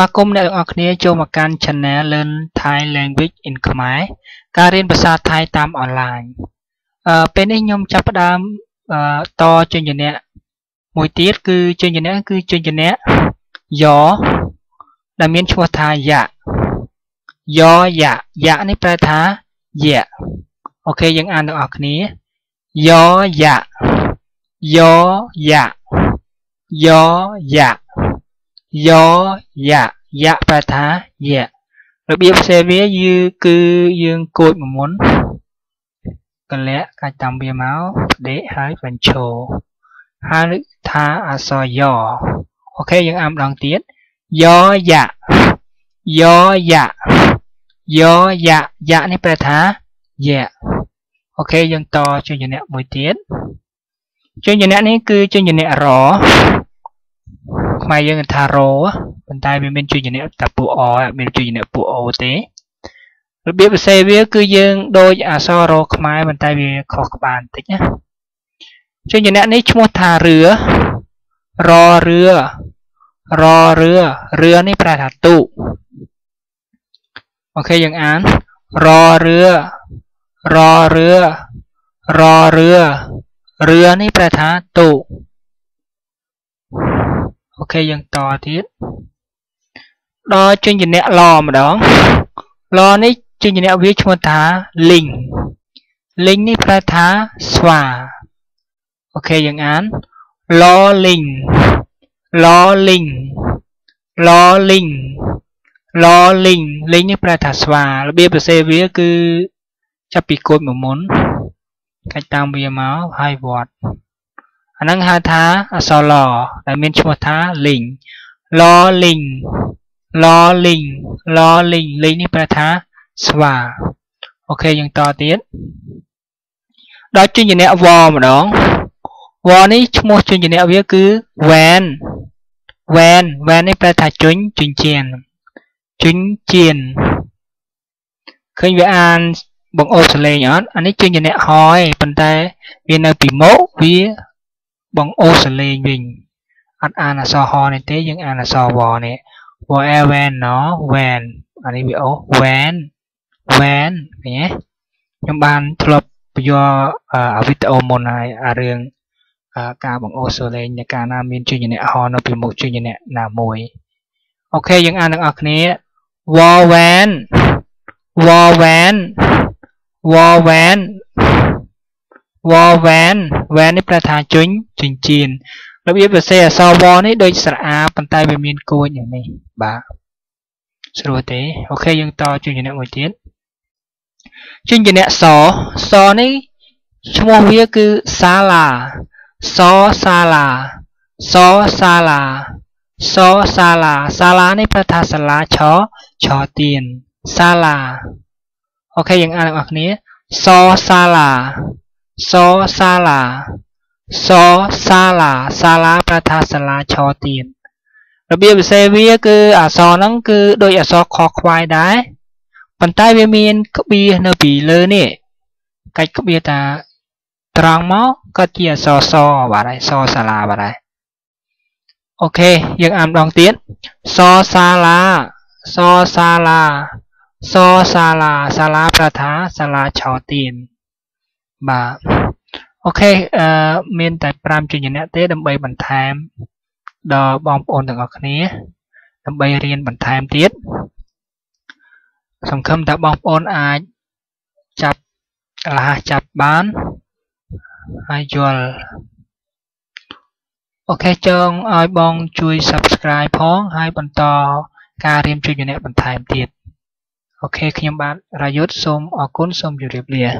ปากกมในหลักอักเนจโจมาการชนะเลินไทยแลนด์วิชอินคมายการเรียนภาษาไทยตามออนไลน์เป็นนิยมจับประดามต่อจนอย่างเนี้ยมวยตีสคือจนอย่างเนี้ยคือจนอย่างเนี้ยยอดามินชัวทายะยอยะยะนี่แปลท้าเยะโอเคยังอ่านหลักอักนี้ยอยะยอยะยอยะยอยะยะแปลท้าเยะระเบียบเซเวียยือคือยืงโกดหมุนกันและการจำเบียเมาส์เดะหายเป็นโชว์หาลึกท้าอาซอยอโอเคยังอ่านลองเตี้ยยอยะยอยะยอยะยะนี่แปลท้าเยะโอเคยังต่อจนอย่างเนี้ยมวยเตี้ยจนอย่างเนี้ยนี่คือจนอย่างเนี้ยรอมายังทาโร่บรรดาเมนจูอย่างเนี้ยแต่ปูอเมนจูอย่างเนี้ยปูอเตะระเบียบเซเวียคือยังโดยอาซอโรขมายบรรดาเมนขอกบานติดนะจนอย่างเนี้ยนี่ชมทาเรือรอเรือรอเรือเรือนี่ประทัดตุโอเคยังอ่านรอเรือรอเรือรอเรือเรือนี่ประทัดตุโอเคยังต่อทิศรอจนอย่างเนี้ยรอมาดองรอนี่จนอย่างเนี้ยวิชมทาลิงลิงนี่พระท้าสว่าโอเคยังอ่านรอลิงรอลิงรอลิงรอลิงลิงนี่พระท้าสว่าระเบียบเซเวียคือจะปีกดหมุนหมุนใครตามเบียเมาส์ไฮวอดอันนั้นหาท้าอสลอแต่เมนชัวท้าลิงลอลิงลอลิงลอลิงลิงนี่ประท้าสว่าโอเคยังต่อเตี้ยดอจุนอย่างเนี้ยวอมาดองวอนี่ชัวจุนอย่างเนี้ยเวียคือแวนแวนแวนนี่ประท้าจุนจุนเจียนจุนเจียนเคยไปอ่านบังโอสเลยย้อนอันนี้จุนอย่างเนี้ยหอยปันไตเวียนเอาปีโมเวียบังโอสเลนวิงอันอ่านอ่ะซอฮอเนี่ยเต้ยังอ่านอ่ะซอวอเนี่ยวอแอแวนเนาะแวนอันนี้วิโอแวนแวนเนี่ยยังบานทลบยอวิตโอมนายเรื่องการบังโอสเลนในการนามินชื่ออย่างเนี้ยฮอนเอาไปหมดชื่ออย่างเนี้ยนามวยโอเคยังอ่านอักนี้วอแวนวอแวนวอแวนวอแวนแวนนี่ประธานจุนจุนจีนระเบียบเซอซอวอนี่โดยสระอาปันไตเบมีนโกนอย่างนี้บ่าสรุปเตโอเคยังต่อจุนอย่างเนี้ยหมดเตี้ยจุนอย่างเนี้ยซอซอนี่ชั่วโมงเวียคือซาลาซอซาลาซอซาลาซอซาลาซาลานี่ประธานสลาชอชอเตียนซาลาโอเคยังอ่านออกนี้ซอซาลาซอซาลาซอซาลาซาลาประธาสลาชอตีนระเบียบเซเวียคืออักษรนั้นคือโดยอักษรคอควายได้ปันใต้เวียมีนกบีเนบีเลยนี่ไก่กบีตาตรังเมาก็เกียซอซอบาไรซอซาลาบาไรโอเคยังอ่านลองเตี้ยซอซาลาซอซาลาซอซาลาซาลาประธาสลาชอตีนบ่าโอเคเมนแต่ปรามจุนอย่างเนี้ยเต้ดำใบบันทามดอบอมโอนต่างออกนี้ดำใบเรียนบันทามเตี้ยสำคัญแต่บอมโอนอาจับลาจับบ้านไอจัลโอเคจงไอบองช่วย subscribe พ้องให้บรรทอการเรียนจุนอย่างเนี้ยบันทามเตี้ยโอเคขยำบ้านรายุทธ์สมอกุลสมอยู่เรียบเรีย